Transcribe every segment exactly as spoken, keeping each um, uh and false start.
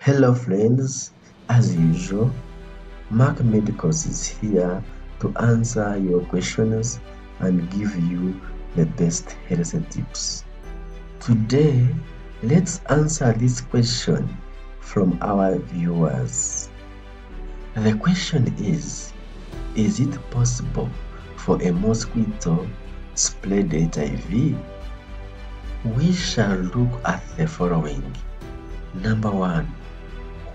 Hello friends, as usual, Mark Medicals is here to answer your questions and give you the best health tips. Today, let's answer this question from our viewers. The question is, is it possible for a mosquito to spread H I V? We shall look at the following. Number one,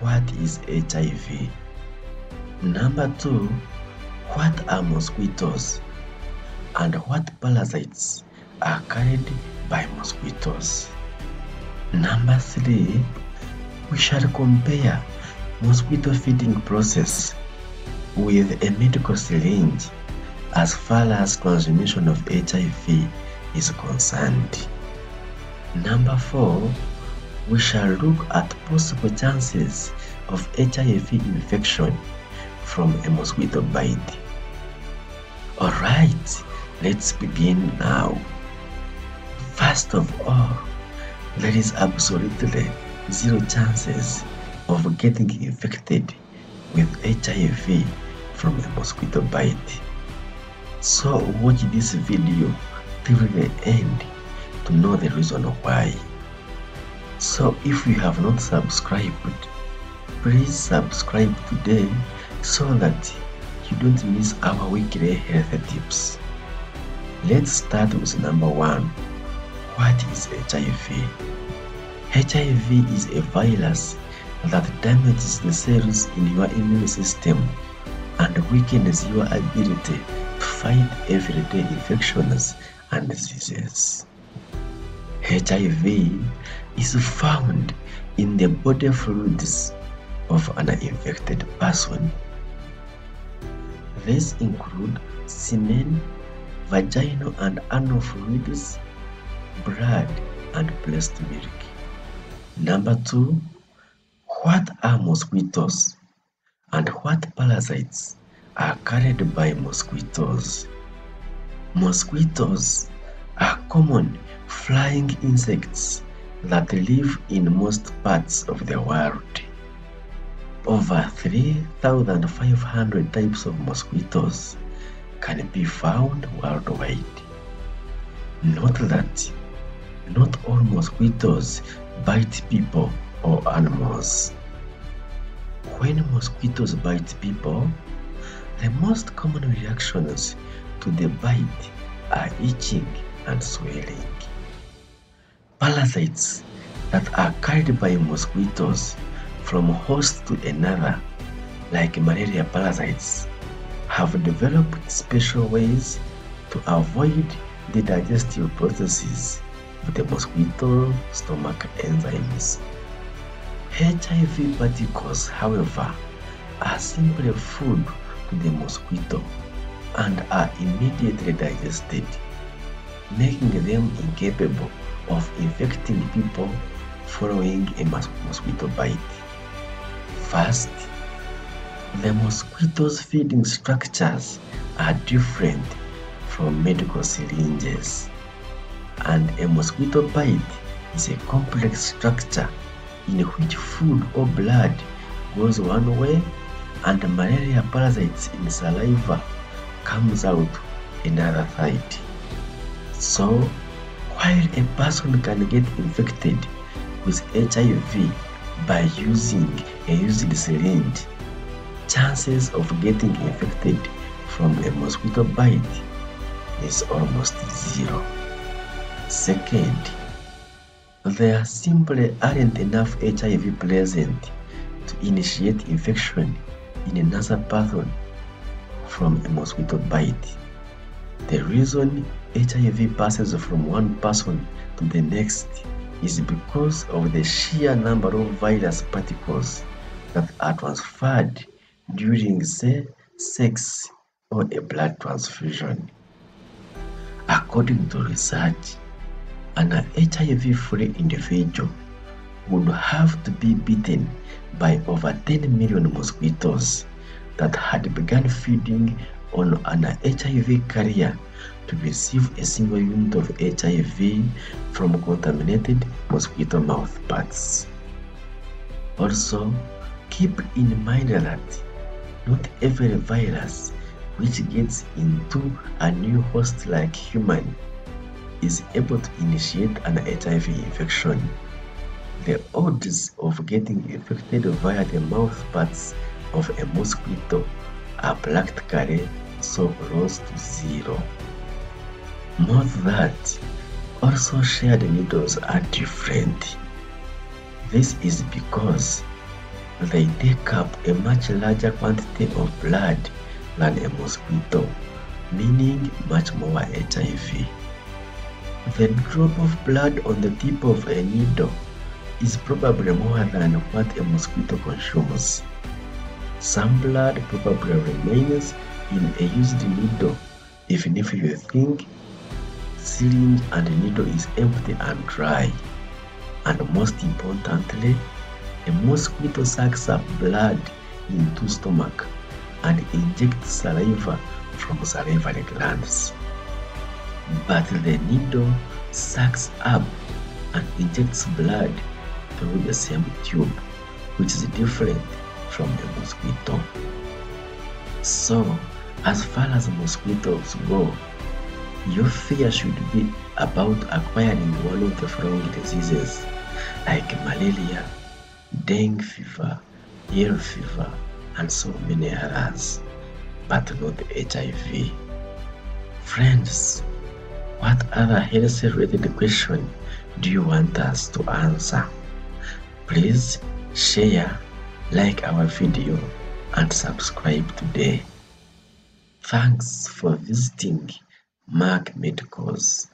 what is H I V? Number two, what are mosquitoes? And what parasites are carried by mosquitoes? Number three, we shall compare mosquito feeding process with a medical syringe as far as transmission of H I V is concerned. Number four, we shall look at possible chances of H I V infection from a mosquito bite. Alright, let's begin now. First of all, there is absolutely zero chances of getting infected with H I V from a mosquito bite. So watch this video till the end to know the reason why. So if you have not subscribed, please subscribe today so that you don't miss our weekly health tips. Let's start with number one. What is H I V? H I V is a virus that damages the cells in your immune system and weakens your ability to fight everyday infections and diseases. H I V is found in the body fluids of an infected person. These include semen, vaginal and anal fluids, blood, and breast milk. Number two, what are mosquitoes and what parasites are carried by mosquitoes? Mosquitoes are common flying insects that live in most parts of the world. Over three thousand five hundred types of mosquitoes can be found worldwide. Note that not all mosquitoes bite people or animals. When mosquitoes bite people, the most common reactions to the bite are itching and swelling. Parasites that are carried by mosquitoes from host to another, like malaria parasites, have developed special ways to avoid the digestive processes of the mosquito stomach enzymes. H I V particles, however, are simply food to the mosquito and are immediately digested, making them incapable of infecting people following a mosquito bite. First, the mosquitoes' feeding structures are different from medical syringes, and a mosquito bite is a complex structure in which food or blood goes one way and malaria parasites in saliva comes out another side. So, while a person can get infected with H I V by using a used syringe, chances of getting infected from a mosquito bite is almost zero. Second, there simply aren't enough H I V present to initiate infection in another person from a mosquito bite. The reason H I V passes from one person to the next is because of the sheer number of virus particles that are transferred during, say, sex or a blood transfusion. According to research, an H I V-free individual would have to be bitten by over ten million mosquitoes that had begun feeding on an H I V carrier to receive a single unit of H I V from contaminated mosquito mouthparts. Also, keep in mind that not every virus which gets into a new host like human is able to initiate an H I V infection. The odds of getting infected via the mouthparts of a mosquito are practically so close to zero. Note that also shared needles are different. This is because they take up a much larger quantity of blood than a mosquito, meaning much more H I V. The drop of blood on the tip of a needle is probably more than what a mosquito consumes. Some blood probably remains in a used needle even if you think syringe and needle is empty and dry. And most importantly, a mosquito sucks up blood into stomach and injects saliva from salivary glands. But the needle sucks up and injects blood through the same tube, which is different from the mosquito. So, as far as mosquitoes go, your fear should be about acquiring one of the following diseases like malaria, dengue fever, yellow fever, and so many others, but not H I V. Friends, what other health-related question do you want us to answer? Please share, like our video, and subscribe today. Thanks for visiting Mark Medicals.